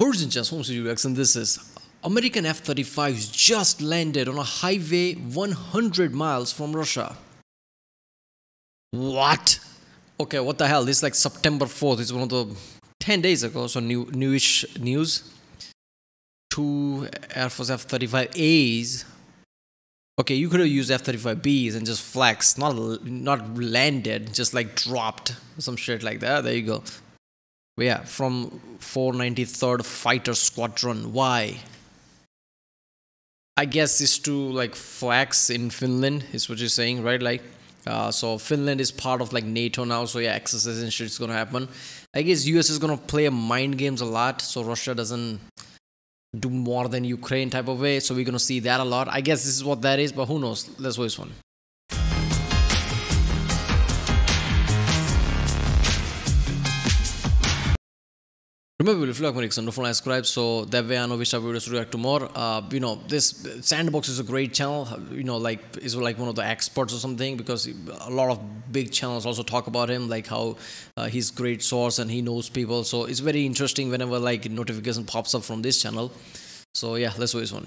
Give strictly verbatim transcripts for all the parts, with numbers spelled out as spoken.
Ladies and gentlemen, this is Rex and this is American F thirty-fives just landed on a highway one hundred miles from Russia. What? Okay, what the hell? This is like September fourth. It's one of the ten days ago, so new newish news. Two Air Force F thirty-five A's. Okay, you could have used F thirty-five B's and just flexed, not not landed, just like dropped some shit like that. There you go. Yeah, from four ninety-third Fighter Squadron. Why? I guess it's to like flex in Finland is what you're saying, right? Like, uh, so Finland is part of like NATO now, so yeah, exercise and shit is gonna happen. I guess U S is gonna play mind games a lot, so Russia doesn't do more than Ukraine type of way, so we're gonna see that a lot. I guess this is what that is, but who knows? Let's watch one. Remember, if you like my reaction, don't forget to subscribe, so that way I know which type of videos to react to more. Uh, you know, this Sandboxx is a great channel, you know, like, is like one of the experts or something, because a lot of big channels also talk about him, like how uh, he's great source and he knows people. So it's very interesting whenever like notification pops up from this channel. So yeah, let's do this one.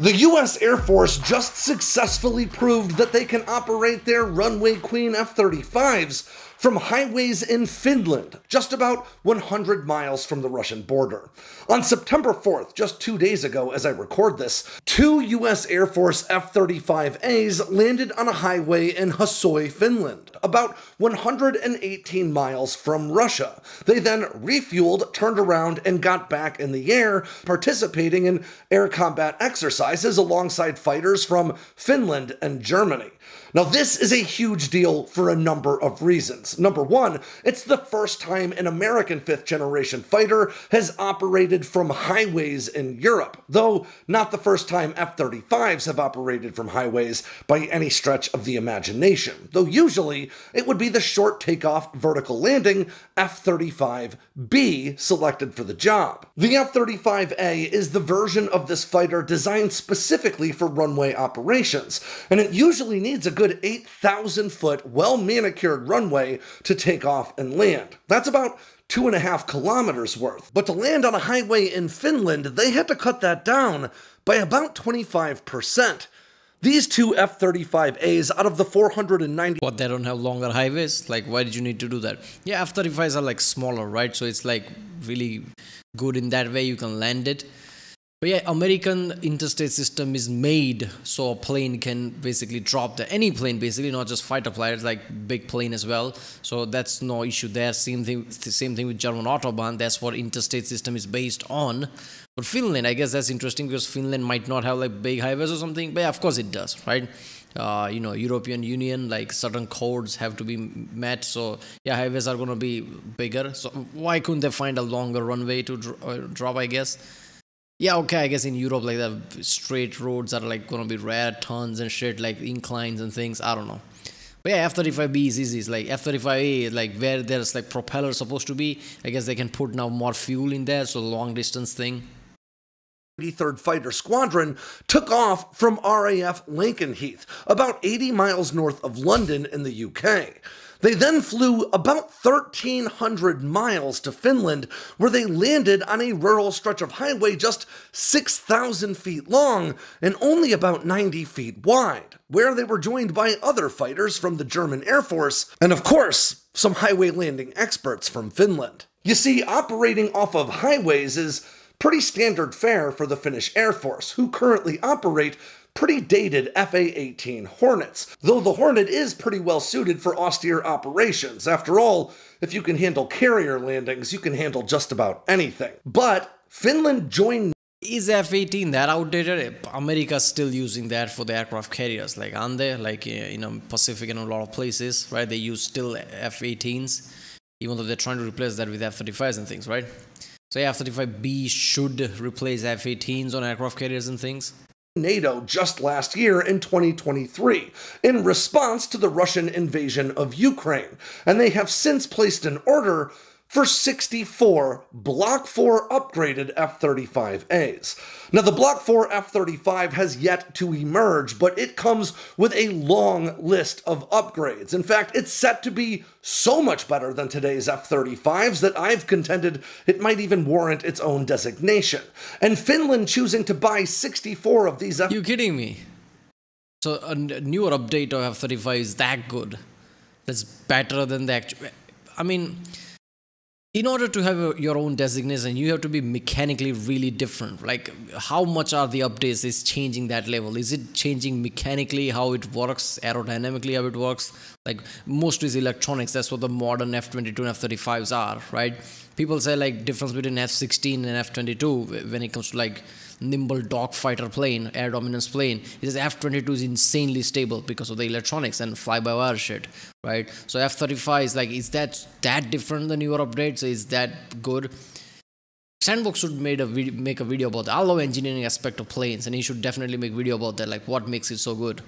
The U S Air Force just successfully proved that they can operate their runway queen F thirty-fives from highways in Finland, just about one hundred miles from the Russian border. On September fourth, just two days ago as I record this, two U S Air Force F thirty-five A's landed on a highway in Hussoi, Finland, about one hundred eighteen miles from Russia. They then refueled, turned around, and got back in the air, participating in air combat exercises alongside fighters from Finland and Germany. Now, this is a huge deal for a number of reasons. Number one, it's the first time an American fifth-generation fighter has operated from highways in Europe, though not the first time F thirty-fives have operated from highways by any stretch of the imagination, though usually it would be the short takeoff vertical landing F thirty-five B selected for the job. The F thirty-five A is the version of this fighter designed specifically for runway operations, and it usually needs a good eight thousand foot, well-manicured runway to take off and land. That's about two and a half kilometers worth. But to land on a highway in Finland, they had to cut that down by about twenty-five percent. These two F thirty-five A's out of the four hundred ninety... What, they don't have longer highways? Like, why did you need to do that? Yeah, F thirty-fives are like smaller, right? So it's like really good in that way you can land it. But yeah, American interstate system is made so a plane can basically drop there. Any plane basically, not just fighter planes, like big plane as well. So that's no issue there. Same thing, same thing with German Autobahn. That's what interstate system is based on. But Finland, I guess that's interesting because Finland might not have like big highways or something. But yeah, of course it does, right? Uh, you know, European Union, like certain codes have to be met. So yeah, highways are going to be bigger. So why couldn't they find a longer runway to dr uh, drop, I guess? Yeah, okay, I guess in Europe, like, the straight roads are, like, gonna be rare, turns and shit, like, inclines and things, I don't know. But yeah, F thirty-five B is easy. It's like, F thirty-five A is, like, where there's, like, propellers supposed to be. I guess they can put now more fuel in there, so long-distance thing. thirty-third Fighter Squadron took off from R A F Lincoln Heath, about eighty miles north of London in the U K. They then flew about thirteen hundred miles to Finland, where they landed on a rural stretch of highway just six thousand feet long and only about ninety feet wide, where they were joined by other fighters from the German Air Force and, of course, some highway landing experts from Finland. You see, operating off of highways is pretty standard fare for the Finnish Air Force, who currently operate pretty dated F A eighteen Hornets, though the Hornet is pretty well suited for austere operations. After all, if you can handle carrier landings, you can handle just about anything. But Finland joined... Is F eighteen that outdated? America's still using that for the aircraft carriers, like, aren't they? Like, in the Pacific and a lot of places, right? They use still F eighteens, even though they're trying to replace that with F thirty-fives and things, right? So yeah, F thirty-five B should replace F eighteens on aircraft carriers and things. NATO just last year in twenty twenty-three in response to the Russian invasion of Ukraine, and they have since placed an order for sixty-four Block four upgraded F thirty-five A's. Now, the Block four F thirty-five has yet to emerge, but it comes with a long list of upgrades. In fact, it's set to be so much better than today's F thirty-fives that I've contended it might even warrant its own designation. And Finland choosing to buy sixty-four of these F- You're kidding me. So a newer update of F thirty-five is that good? That's better than the actual... I mean... In order to have a, your own designation, you have to be mechanically really different. Like, how much are the updates is changing that level? Is it changing mechanically how it works, aerodynamically how it works? Like, most is electronics. That's what the modern F twenty-two and F thirty-fives are, right? People say, like, difference between F sixteen and F twenty-two when it comes to, like, nimble dogfighter plane, air dominance plane. It is F twenty-two is insanely stable because of the electronics and fly-by-wire shit, right? So F thirty-five is like, is that that different than your updates? So is that good? Sandboxx should made a video, make a video about that. I love engineering aspect of planes, and he should definitely make a video about that, like what makes it so good.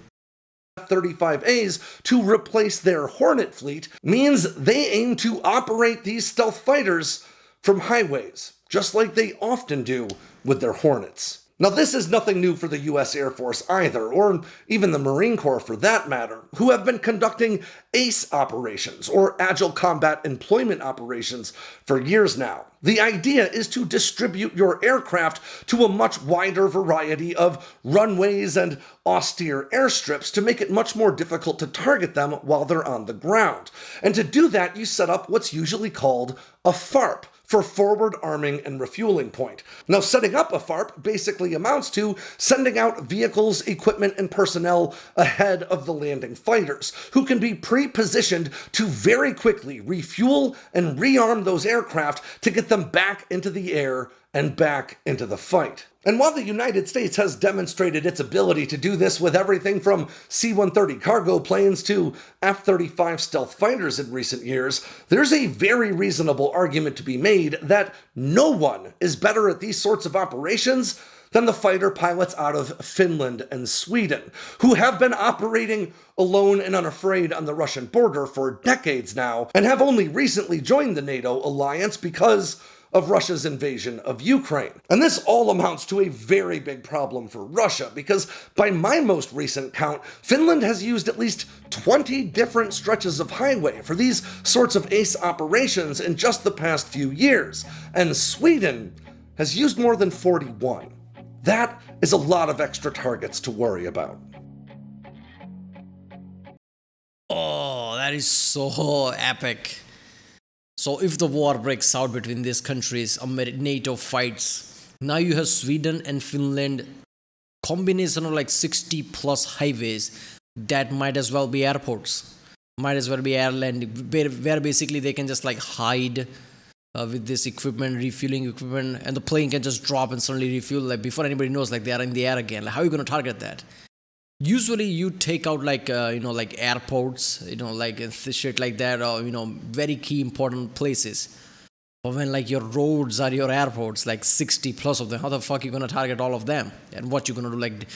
F thirty-five A's to replace their Hornet fleet means they aim to operate these stealth fighters from highways, just like they often do with their Hornets. Now, this is nothing new for the U S Air Force either, or even the Marine Corps for that matter, who have been conducting ACE operations, or Agile Combat Employment Operations, for years now. The idea is to distribute your aircraft to a much wider variety of runways and austere airstrips to make it much more difficult to target them while they're on the ground. And to do that, you set up what's usually called a FARP, for forward arming and refueling point. Now, setting up a FARP basically amounts to sending out vehicles, equipment, and personnel ahead of the landing fighters, who can be pre-positioned to very quickly refuel and rearm those aircraft to get them back into the air and back into the fight. And while the United States has demonstrated its ability to do this with everything from C one thirty cargo planes to F thirty-five stealth fighters in recent years, there's a very reasonable argument to be made that no one is better at these sorts of operations than the fighter pilots out of Finland and Sweden, who have been operating alone and unafraid on the Russian border for decades now, and have only recently joined the NATO alliance because of Russia's invasion of Ukraine. And this all amounts to a very big problem for Russia, because by my most recent count, Finland has used at least twenty different stretches of highway for these sorts of ACE operations in just the past few years, and Sweden has used more than forty-one. That is a lot of extra targets to worry about. Oh, that is so epic. So if the war breaks out between these countries, NATO fights, now you have Sweden and Finland, combination of like sixty plus highways, that might as well be airports, might as well be air landing, where basically they can just like hide uh, with this equipment, refueling equipment, and the plane can just drop and suddenly refuel, like before anybody knows, like they are in the air again. Like, how are you going to target that? Usually you take out like, uh, you know, like airports, you know, like shit like that, or, you know, very key important places. But when like your roads are your airports, like sixty plus of them, how the fuck are you going to target all of them? And what you're going to do, like,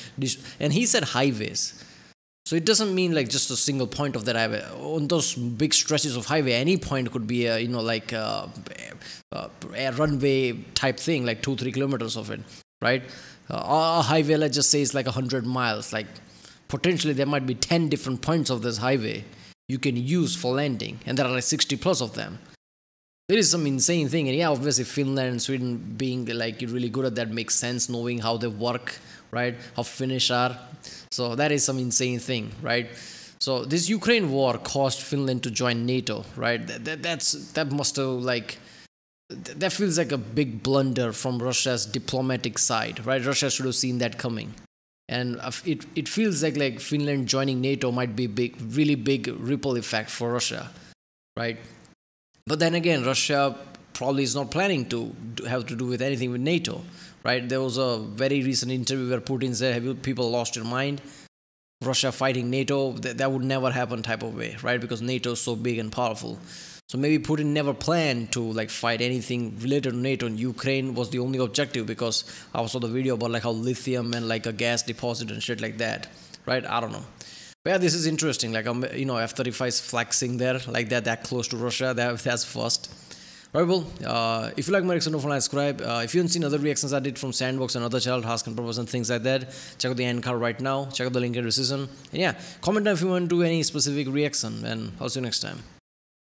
and he said highways. So it doesn't mean like just a single point of that highway. On those big stretches of highway, any point could be a, you know, like a, a, a runway type thing, like two, three kilometers of it, right? Uh, a highway, let's just say, is like one hundred miles, like, potentially there might be ten different points of this highway you can use for landing, and there are like sixty plus of them. It is some insane thing, and yeah, obviously Finland and Sweden being like really good at that makes sense, knowing how they work, right, how Finnish are. So that is some insane thing, right? So this Ukraine war caused Finland to join NATO, right? That, that, that's, that must have like... That feels like a big blunder from Russia's diplomatic side, right? Russia should have seen that coming. And it, it feels like, like Finland joining NATO might be a big, really big ripple effect for Russia, right? But then again, Russia probably is not planning to have to do with anything with NATO, right? There was a very recent interview where Putin said, have you people lost your mind? Russia fighting NATO, that, that would never happen type of way, right? Because NATO is so big and powerful. So maybe Putin never planned to like fight anything related to NATO, and Ukraine was the only objective, because I saw the video about like how lithium and like a gas deposit and shit like that, right? I don't know. But yeah, this is interesting. Like, you know, F thirty-five is flexing there like that, that close to Russia. That, that's first. Right, well, uh, if you like my reaction, don't forget to subscribe. Uh, if you haven't seen other reactions I did from Sandboxx and other channel, Husk and Purpose and things like that, check out the end card right now. Check out the link in the description. And yeah, comment if you want to do any specific reaction, and I'll see you next time.